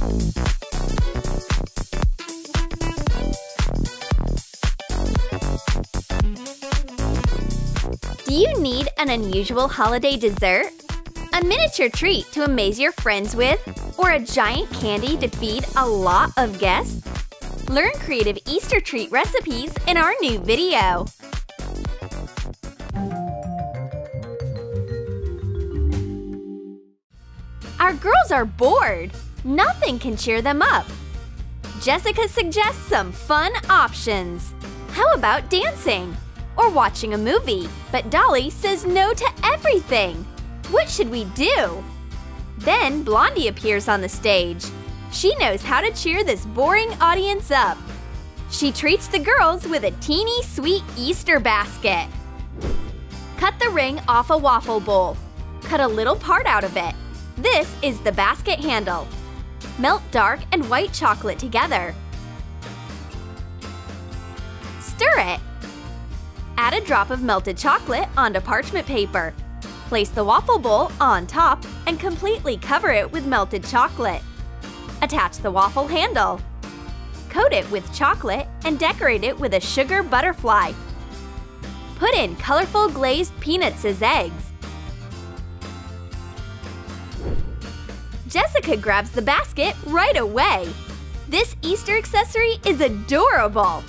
Do you need an unusual holiday dessert? A miniature treat to amaze your friends with? Or a giant candy to feed a lot of guests? Learn creative Easter treat recipes in our new video! Our girls are bored. Nothing can cheer them up. Jessica suggests some fun options. How about dancing? Or watching a movie? But Dolly says no to everything. What should we do? Then Blondie appears on the stage. She knows how to cheer this boring audience up. She treats the girls with a teeny sweet Easter basket. Cut the ring off a waffle bowl. Cut a little part out of it. This is the basket handle. Melt dark and white chocolate together. Stir it. Add a drop of melted chocolate onto parchment paper. Place the waffle bowl on top and completely cover it with melted chocolate. Attach the waffle handle. Coat it with chocolate and decorate it with a sugar butterfly. Put in colorful glazed peanuts as eggs. Jessica grabs the basket right away! This Easter accessory is adorable!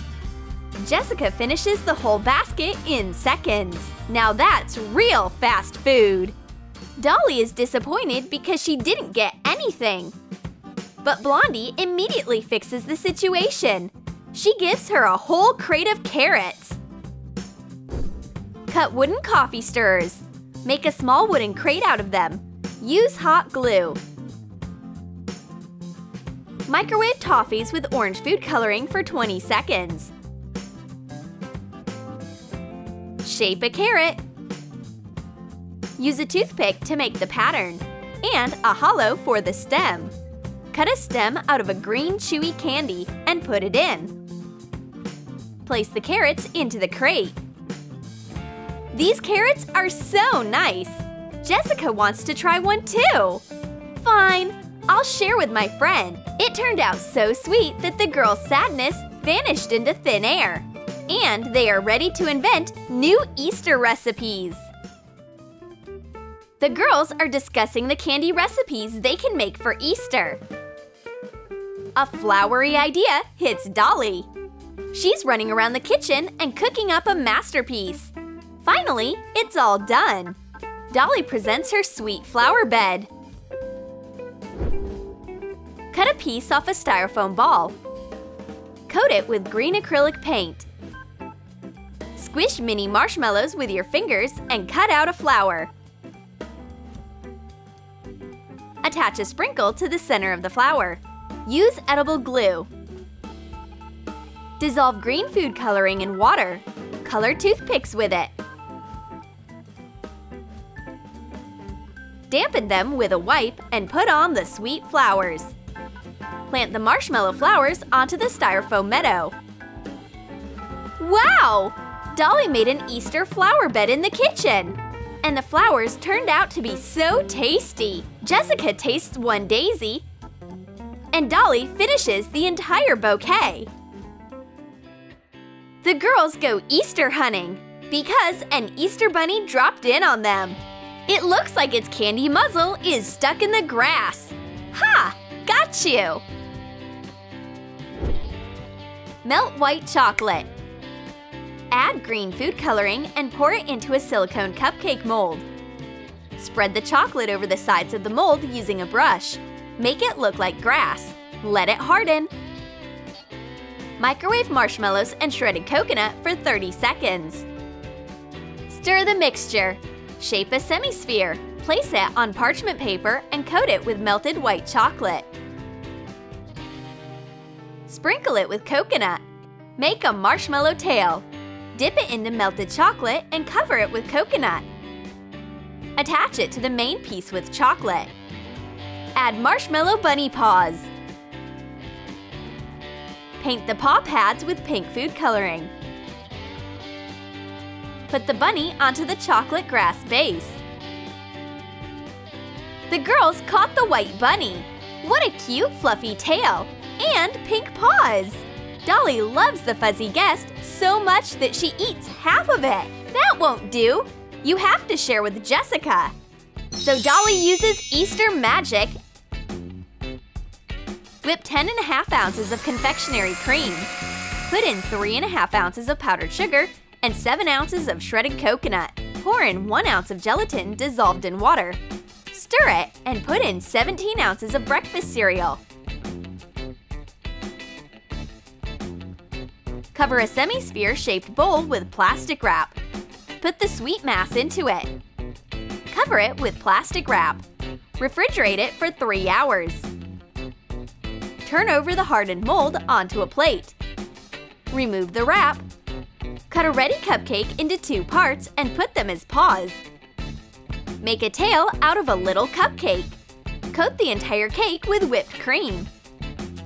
Jessica finishes the whole basket in seconds. Now that's real fast food! Dolly is disappointed because she didn't get anything. But Blondie immediately fixes the situation. She gives her a whole crate of carrots. Cut wooden coffee stirrers. Make a small wooden crate out of them. Use hot glue. Microwave toffees with orange food coloring for 20 seconds. Shape a carrot. Use a toothpick to make the pattern and a hollow for the stem. Cut a stem out of a green chewy candy and put it in. Place the carrots into the crate. These carrots are so nice! Jessica wants to try one too! Fine! I'll share with my friend. It turned out so sweet that the girl's sadness vanished into thin air. And they are ready to invent new Easter recipes. The girls are discussing the candy recipes they can make for Easter. A flowery idea hits Dolly. She's running around the kitchen and cooking up a masterpiece. Finally, it's all done. Dolly presents her sweet flower bed. Cut a piece off a styrofoam ball. Coat it with green acrylic paint. Squish mini marshmallows with your fingers and cut out a flower. Attach a sprinkle to the center of the flower. Use edible glue. Dissolve green food coloring in water. Color toothpicks with it. Dampen them with a wipe and put on the sweet flowers. Plant the marshmallow flowers onto the styrofoam meadow. Wow! Dolly made an Easter flower bed in the kitchen! And the flowers turned out to be so tasty! Jessica tastes one daisy, and Dolly finishes the entire bouquet. The girls go Easter hunting because an Easter bunny dropped in on them. It looks like its candy muzzle is stuck in the grass. Ha! Got you! Melt white chocolate. Add green food coloring and pour it into a silicone cupcake mold. Spread the chocolate over the sides of the mold using a brush. Make it look like grass. Let it harden. Microwave marshmallows and shredded coconut for 30 seconds. Stir the mixture. Shape a semi-sphere. Place it on parchment paper and coat it with melted white chocolate. Sprinkle it with coconut. Make a marshmallow tail. Dip it into melted chocolate and cover it with coconut. Attach it to the main piece with chocolate. Add marshmallow bunny paws. Paint the paw pads with pink food coloring. Put the bunny onto the chocolate grass base. The girls caught the white bunny. What a cute fluffy tail! And pink paws! Dolly loves the fuzzy guest so much that she eats half of it! That won't do! You have to share with Jessica! So Dolly uses Easter magic whip 10.5 ounces of confectionery cream. Put in 3.5 ounces of powdered sugar and 7 ounces of shredded coconut. Pour in 1 ounce of gelatin dissolved in water. Stir it and put in 17 ounces of breakfast cereal. Cover a semi-sphere-shaped bowl with plastic wrap. Put the sweet mass into it. Cover it with plastic wrap. Refrigerate it for 3 hours. Turn over the hardened mold onto a plate. Remove the wrap. Cut a ready cupcake into 2 parts and put them as paws. Make a tail out of a little cupcake. Coat the entire cake with whipped cream.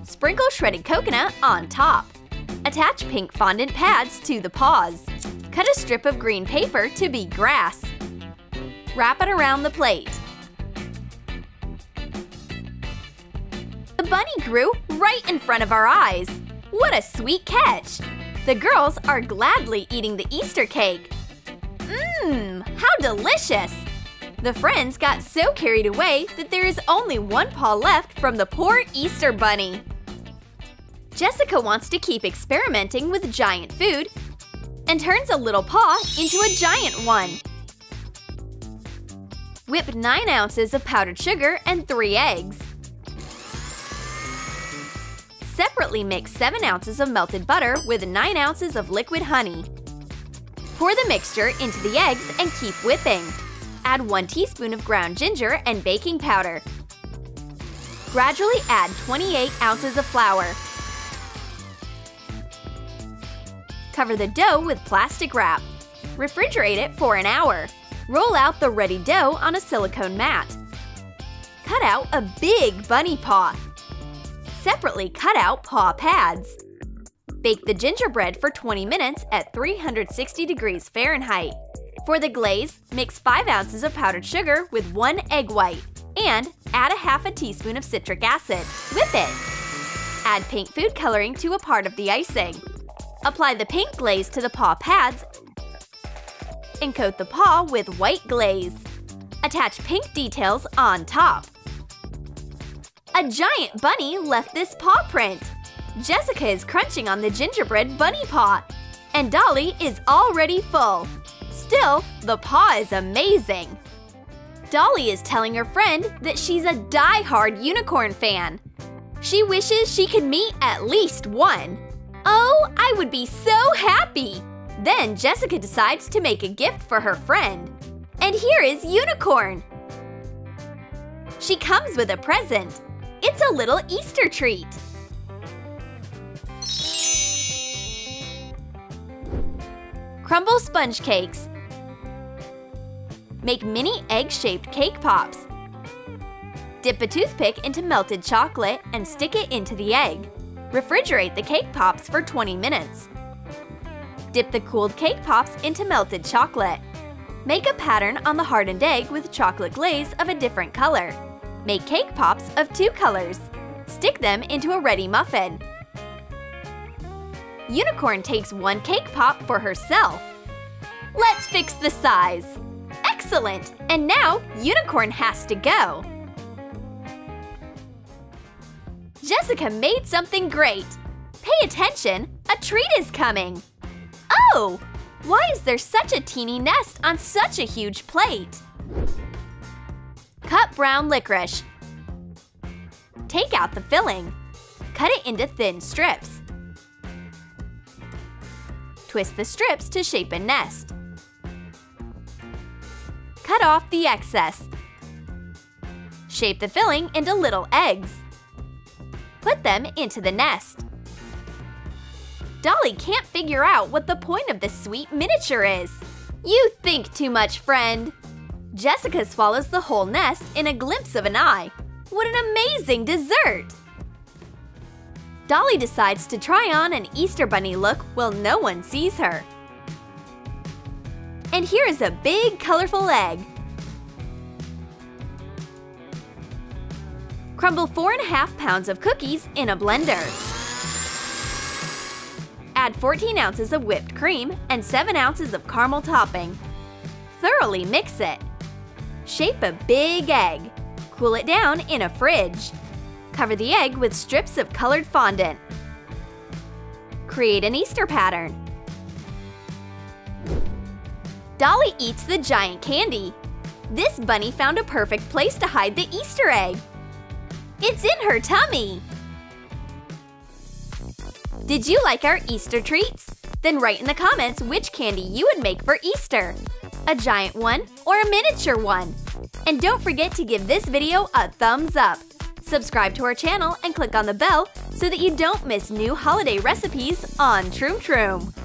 Sprinkle shredded coconut on top. Attach pink fondant pads to the paws. Cut a strip of green paper to be grass. Wrap it around the plate. The bunny grew right in front of our eyes! What a sweet catch! The girls are gladly eating the Easter cake. Mmm, how delicious! The friends got so carried away that there is only one paw left from the poor Easter bunny. Jessica wants to keep experimenting with giant food and turns a little paw into a giant one. Whip 9 ounces of powdered sugar and 3 eggs. Separately mix 7 ounces of melted butter with 9 ounces of liquid honey. Pour the mixture into the eggs and keep whipping. Add 1 teaspoon of ground ginger and baking powder. Gradually add 28 ounces of flour. Cover the dough with plastic wrap. Refrigerate it for an hour. Roll out the ready dough on a silicone mat. Cut out a big bunny paw. Separately cut out paw pads. Bake the gingerbread for 20 minutes at 360 degrees Fahrenheit. For the glaze, mix 5 ounces of powdered sugar with 1 egg white and add a half a teaspoon of citric acid. Whip it. Add pink food coloring to a part of the icing. Apply the pink glaze to the paw pads and coat the paw with white glaze. Attach pink details on top. A giant bunny left this paw print. Jessica is crunching on the gingerbread bunny paw. And Dolly is already full. Still, the paw is amazing. Dolly is telling her friend that she's a die-hard unicorn fan. She wishes she could meet at least one. Oh, I would be so happy! Then Jessica decides to make a gift for her friend. And here is Unicorn! She comes with a present. It's a little Easter treat. Crumble sponge cakes. Make mini egg-shaped cake pops. Dip a toothpick into melted chocolate and stick it into the egg. Refrigerate the cake pops for 20 minutes. Dip the cooled cake pops into melted chocolate. Make a pattern on the hardened egg with chocolate glaze of a different color. Make cake pops of 2 colors. Stick them into a ready muffin. Unicorn takes 1 cake pop for herself. Let's fix the size! Excellent! And now Unicorn has to go! Jessica made something great! Pay attention! A treat is coming! Oh! Why is there such a teeny nest on such a huge plate? Cut brown licorice. Take out the filling. Cut it into thin strips. Twist the strips to shape a nest. Cut off the excess. Shape the filling into little eggs. Put them into the nest. Dolly can't figure out what the point of this sweet miniature is. You think too much, friend! Jessica swallows the whole nest in a glimpse of an eye. What an amazing dessert! Dolly decides to try on an Easter bunny look while no one sees her. And here is a big, colorful egg. Crumble 4.5 pounds of cookies in a blender. Add 14 ounces of whipped cream and 7 ounces of caramel topping. Thoroughly mix it. Shape a big egg. Cool it down in a fridge. Cover the egg with strips of colored fondant. Create an Easter pattern. Dolly eats the giant candy. This bunny found a perfect place to hide the Easter egg. It's in her tummy! Did you like our Easter treats? Then write in the comments which candy you would make for Easter. A giant one or a miniature one? And don't forget to give this video a thumbs up. Subscribe to our channel and click on the bell so that you don't miss new holiday recipes on Troom Troom.